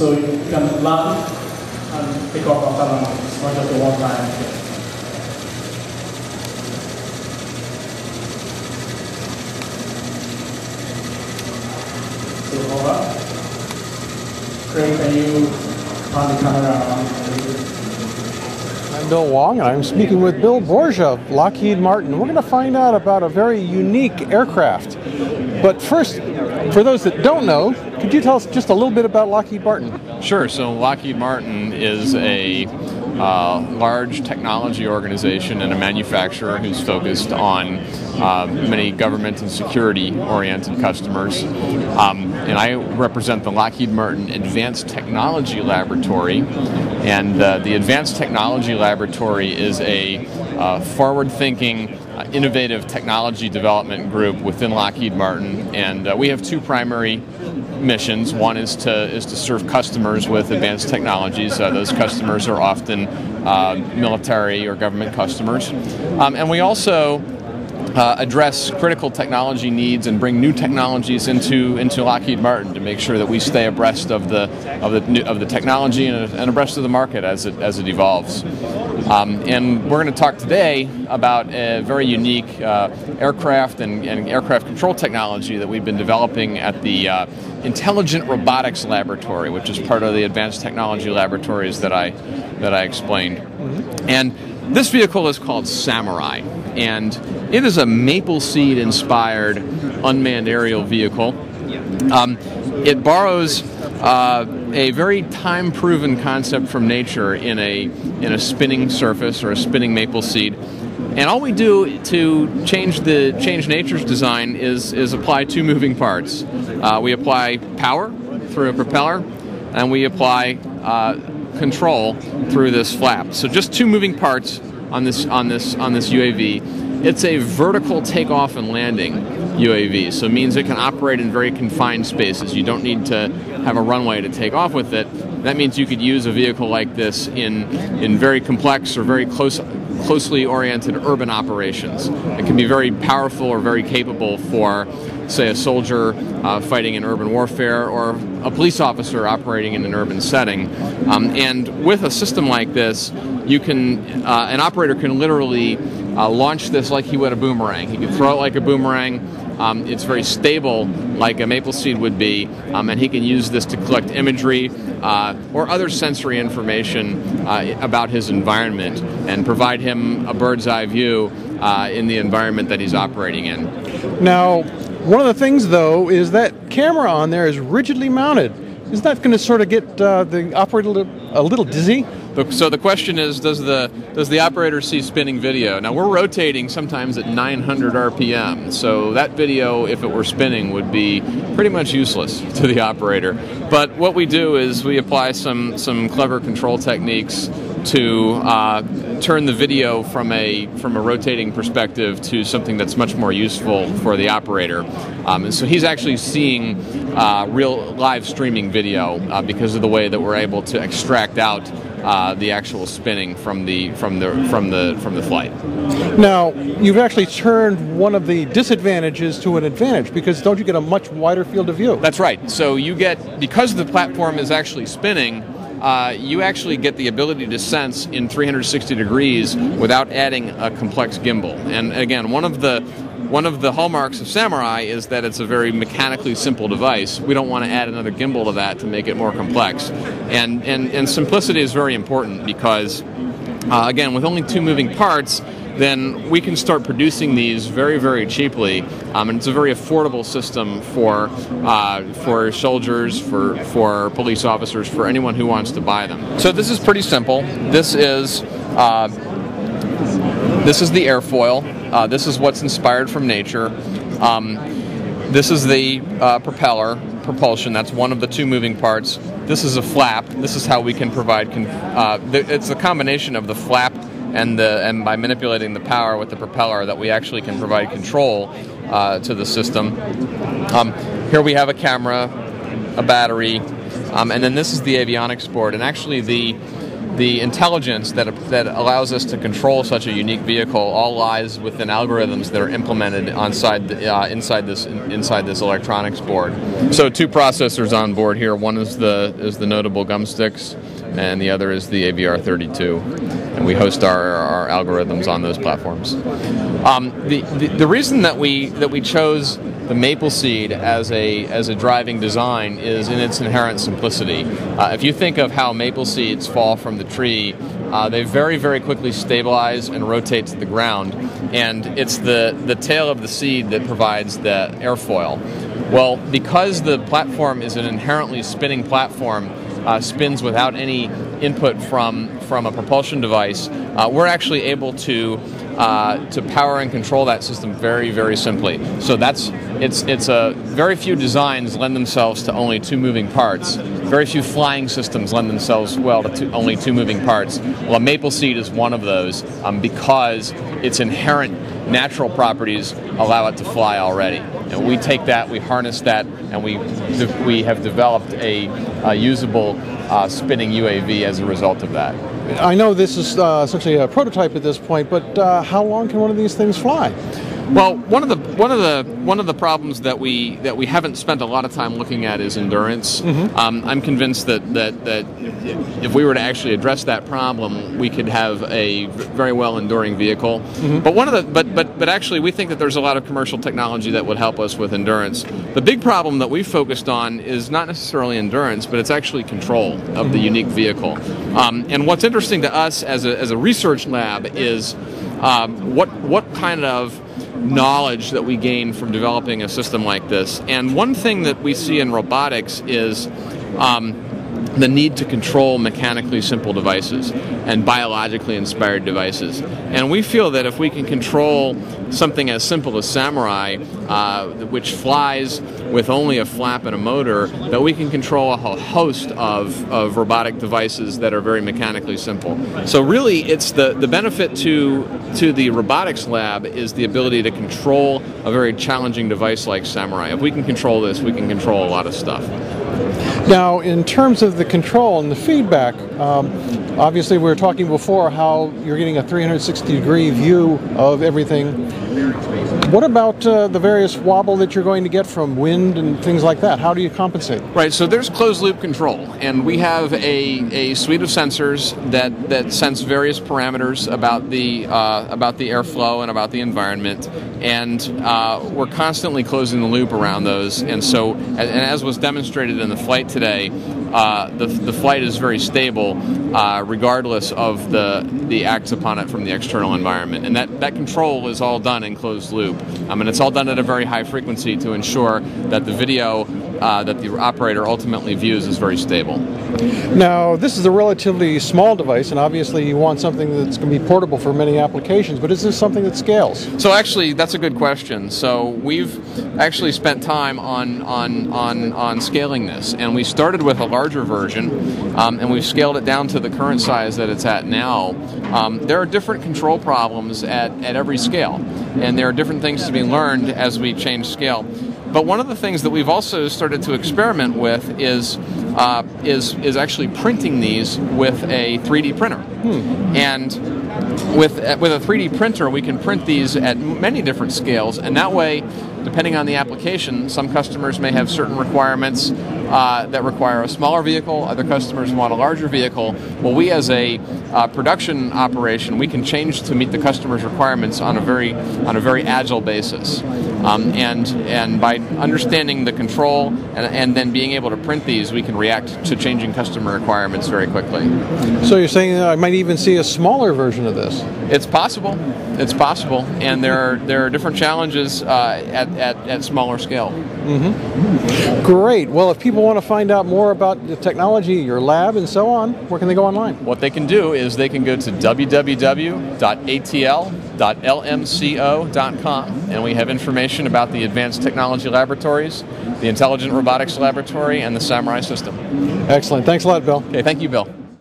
So you can land and pick up autonomy. It's not just a one-time thing. So over. Craig, can you turn the camera around? I'm Bill Wong, and I'm speaking with Bill Borgia of Lockheed Martin. We're going to find out about a very unique aircraft. But first, for those that don't know, could you tell us just a little bit about Lockheed Martin? Sure. So Lockheed Martin is a large technology organization and a manufacturer who's focused on many government and security-oriented customers. And I represent the Lockheed Martin Advanced Technology Laboratory. And the Advanced Technology Laboratory is a forward-thinking, innovative technology development group within Lockheed Martin, and we have two primary missions. One is to serve customers with advanced technologies. Those customers are often military or government customers, and we also address critical technology needs and bring new technologies into Lockheed Martin to make sure that we stay abreast of the technology and abreast of the market as it evolves. And we're going to talk today about a very unique aircraft and aircraft control technology that we've been developing at the Intelligent Robotics Laboratory, which is part of the Advanced Technology Laboratories that I explained. And this vehicle is called Samarai, and it is a maple seed-inspired unmanned aerial vehicle. It borrows a very time-proven concept from nature in a spinning surface or a spinning maple seed, and all we do to change nature's design is apply two moving parts. We apply power through a propeller, and we apply control through this flap. So just two moving parts on this UAV. It's a vertical takeoff and landing UAV, so it means it can operate in very confined spaces. You don't need to have a runway to take off with it. That means you could use a vehicle like this in very complex or very closely oriented urban operations. It can be very powerful or very capable for, say, a soldier fighting in urban warfare or a police officer operating in an urban setting. And with a system like this, you can an operator can literally launch this like he would a boomerang. He can throw it like a boomerang. It's very stable, like a maple seed would be, and he can use this to collect imagery or other sensory information about his environment and provide him a bird's eye view in the environment that he's operating in. Now, one of the things, though, is that camera on there is rigidly mounted. Isn't that going to sort of get the operator a little dizzy? So the question is, does the operator see spinning video? Now, we're rotating sometimes at 900 RPM, so that video, if it were spinning, would be pretty much useless to the operator. But what we do is we apply some clever control techniques to turn the video from a rotating perspective to something that's much more useful for the operator. And so he's actually seeing real live streaming video because of the way that we're able to extract out the actual spinning from the flight. Now, you've actually turned one of the disadvantages to an advantage, because don't you get a much wider field of view? That's right. So you get, because the platform is actually spinning, you actually get the ability to sense in 360 degrees without adding a complex gimbal. And again, one of the hallmarks of Samarai is that it's a very mechanically simple device. We don't want to add another gimbal to that to make it more complex. And simplicity is very important because, again, with only two moving parts, then we can start producing these very, very cheaply, and it's a very affordable system for soldiers, for police officers, for anyone who wants to buy them. So this is pretty simple. This is the airfoil. This is what's inspired from nature. This is the propulsion. That's one of the two moving parts. This is a flap. This is how we can provide. It's the combination of the flap and by manipulating the power with the propeller that we actually can provide control to the system. Here we have a camera, a battery, and then this is the avionics board. And actually, the the intelligence that allows us to control such a unique vehicle all lies within algorithms that are implemented inside this electronics board. So two processors on board here. One is the notable gumstix, and the other is the AVR32, and we host our algorithms on those platforms. The reason that we chose the maple seed as a driving design is in its inherent simplicity. If you think of how maple seeds fall from the tree, they very, very quickly stabilize and rotate to the ground, and it's the tail of the seed that provides the airfoil. Well, because the platform is an inherently spinning platform, spins without any input from a propulsion device, we're actually able to power and control that system very, very simply. So it's very few designs lend themselves to only two moving parts. Very few flying systems lend themselves well to only two moving parts. Well, a maple seed is one of those because its inherent natural properties allow it to fly already. And we take that, we harness that, and we have developed a usable spinning UAV as a result of that. I know this is essentially a prototype at this point, but how long can one of these things fly? Well, one of the problems that we haven't spent a lot of time looking at is endurance. Mm-hmm. I'm convinced that if we were to actually address that problem, we could have a very well enduring vehicle. Mm-hmm. But but actually, we think that there's a lot of commercial technology that would help us with endurance. The big problem that we focused on is not necessarily endurance, but it's actually control of mm-hmm. the unique vehicle. And what's interesting to us as a research lab is what kind of knowledge that we gain from developing a system like this. And one thing that we see in robotics is the need to control mechanically simple devices and biologically inspired devices. And we feel that if we can control something as simple as Samarai, which flies with only a flap and a motor, that we can control a whole host of robotic devices that are very mechanically simple. So really, it's the benefit to the robotics lab is the ability to control a very challenging device like Samarai. If we can control this, we can control a lot of stuff. Now, in terms of the control and the feedback, obviously we were talking before how you're getting a 360-degree view of everything. What about the various wobble that you're going to get from wind and things like that? How do you compensate? Right, so there's closed-loop control, and we have a suite of sensors that sense various parameters about the airflow and about the environment, and we're constantly closing the loop around those. And so, and as was demonstrated in the flight today, the flight is very stable regardless of the acts upon it from the external environment. And that control is all done in closed loop. And it's all done at a very high frequency to ensure that the video that the operator ultimately views is very stable. Now, this is a relatively small device, and obviously you want something that's going to be portable for many applications, but is this something that scales? So actually, that's a good question. So we've actually spent time on scaling this, and we started with a larger version, and we've scaled it down to the current size that it's at now. There are different control problems at every scale, and there are different things to be learned as we change scale. But one of the things that we've also started to experiment with is actually printing these with a 3D printer. Hmm. And with a 3D printer, we can print these at many different scales, and that way, depending on the application, some customers may have certain requirements that require a smaller vehicle, other customers want a larger vehicle. Well, we as a production operation, we can change to meet the customer's requirements on a very agile basis. And by understanding the control and then being able to print these, we can react to changing customer requirements very quickly. So you're saying that I might even see a smaller version of this? It's possible. It's possible. And there are different challenges at smaller scale. Mm-hmm. Great. Well, if people want to find out more about the technology, your lab, and so on, where can they go online? What they can do is they can go to www.atl.lmco.com, and we have information about the Advanced Technology Laboratories, the Intelligent Robotics Laboratory, and the Samarai system. Excellent. Thanks a lot, Bill. Okay, thank you, Bill.